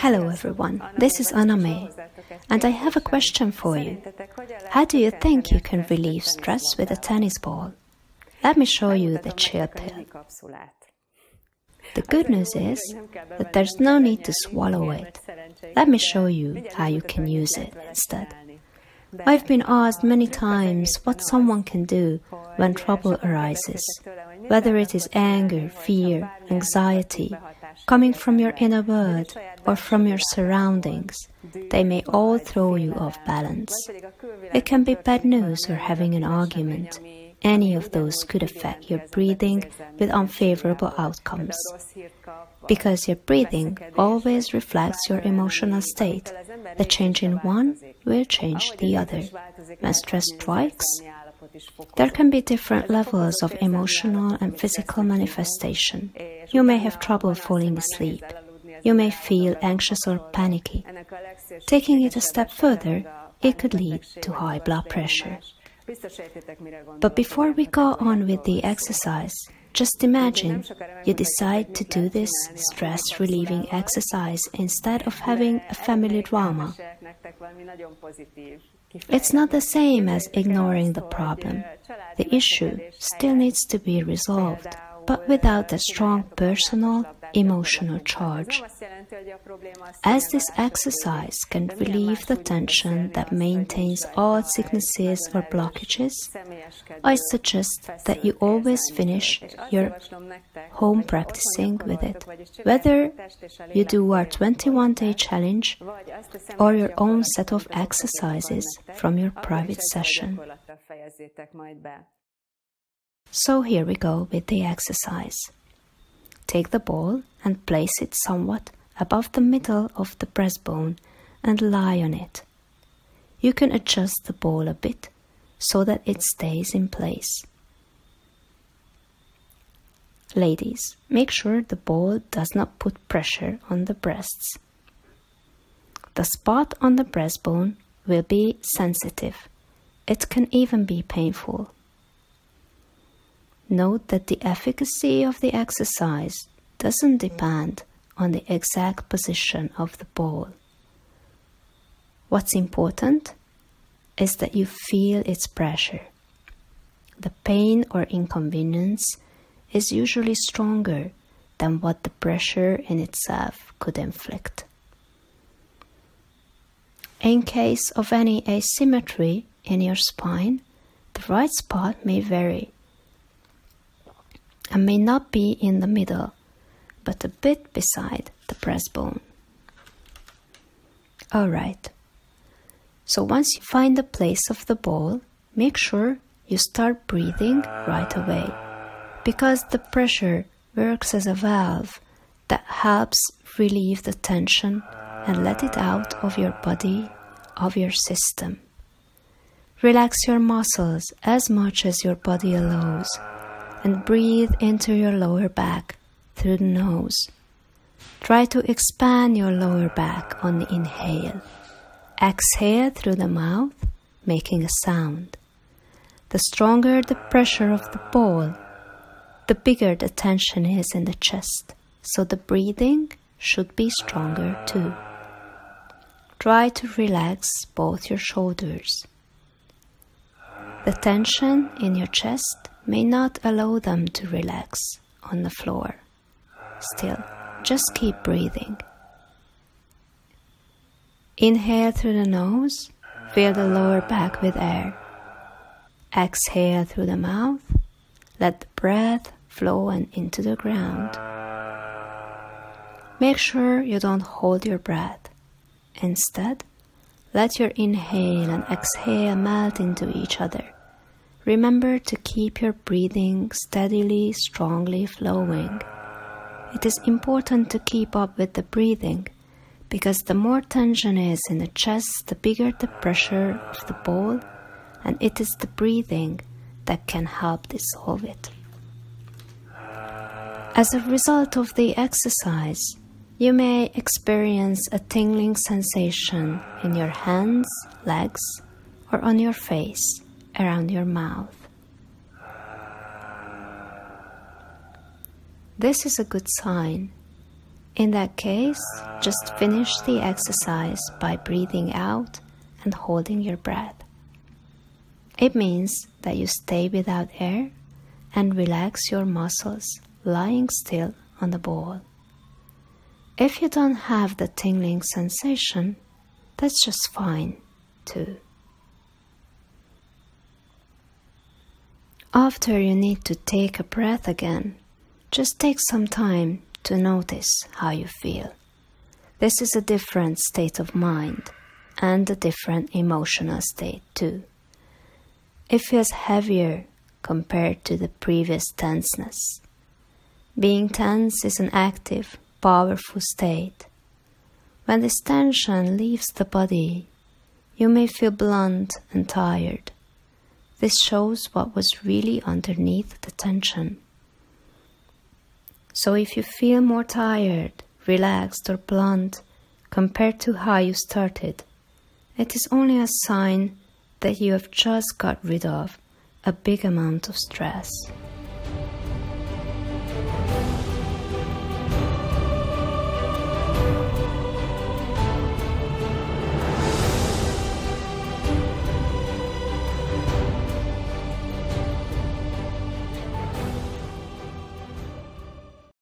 Hello everyone, this is Anamé, and I have a question for you. How do you think you can relieve stress with a tennis ball? Let me show you the chill pill. The good news is that there's no need to swallow it. Let me show you how you can use it instead. I've been asked many times what someone can do when trouble arises, whether it is anger, fear, anxiety, coming from your inner world or from your surroundings. They may all throw you off balance. It can be bad news or having an argument. Any of those could affect your breathing with unfavorable outcomes. Because your breathing always reflects your emotional state, the change in one will change the other. When stress strikes, there can be different levels of emotional and physical manifestation. You may have trouble falling asleep. You may feel anxious or panicky. Taking it a step further, it could lead to high blood pressure. But before we go on with the exercise, just imagine you decide to do this stress-relieving exercise instead of having a family drama. It's not the same as ignoring the problem. The issue still needs to be resolved, but without the strong personal, emotional charge. As this exercise can relieve the tension that maintains all sicknesses or blockages, I suggest that you always finish your home practicing with it, whether you do our 21-day challenge or your own set of exercises from your private session. So here we go with the exercise. Take the ball and place it somewhat above the middle of the breastbone and lie on it. You can adjust the ball a bit so that it stays in place. Ladies, make sure the ball does not put pressure on the breasts. The spot on the breastbone will be sensitive. It can even be painful. Note that the efficacy of the exercise doesn't depend on the exact position of the ball. What's important is that you feel its pressure. The pain or inconvenience is usually stronger than what the pressure in itself could inflict. In case of any asymmetry in your spine, the right spot may vary and may not be in the middle, but a bit beside the breastbone. Alright, so once you find the place of the ball, make sure you start breathing right away, because the pressure works as a valve that helps relieve the tension and let it out of your body, of your system. Relax your muscles as much as your body allows, and breathe into your lower back through the nose. Try to expand your lower back on the inhale. Exhale through the mouth, making a sound. The stronger the pressure of the ball, the bigger the tension is in the chest, so the breathing should be stronger too. Try to relax both your shoulders. The tension in your chest may not allow them to relax on the floor. Still, just keep breathing. Inhale through the nose, fill the lower back with air. Exhale through the mouth, let the breath flow and into the ground. Make sure you don't hold your breath. Instead, let your inhale and exhale melt into each other. Remember to keep your breathing steadily, strongly flowing. It is important to keep up with the breathing, because the more tension is in the chest, the bigger the pressure of the ball, and it is the breathing that can help dissolve it. As a result of the exercise, you may experience a tingling sensation in your hands, legs, or on your face, around your mouth. This is a good sign. In that case, just finish the exercise by breathing out and holding your breath. It means that you stay without air and relax your muscles lying still on the ball. If you don't have the tingling sensation, that's just fine too. After you need to take a breath again, just take some time to notice how you feel. This is a different state of mind and a different emotional state too. It feels heavier compared to the previous tenseness. Being tense is an active, powerful state. When this tension leaves the body, you may feel blunt and tired. This shows what was really underneath the tension. So if you feel more tired, relaxed or blunt compared to how you started, it is only a sign that you have just got rid of a big amount of stress.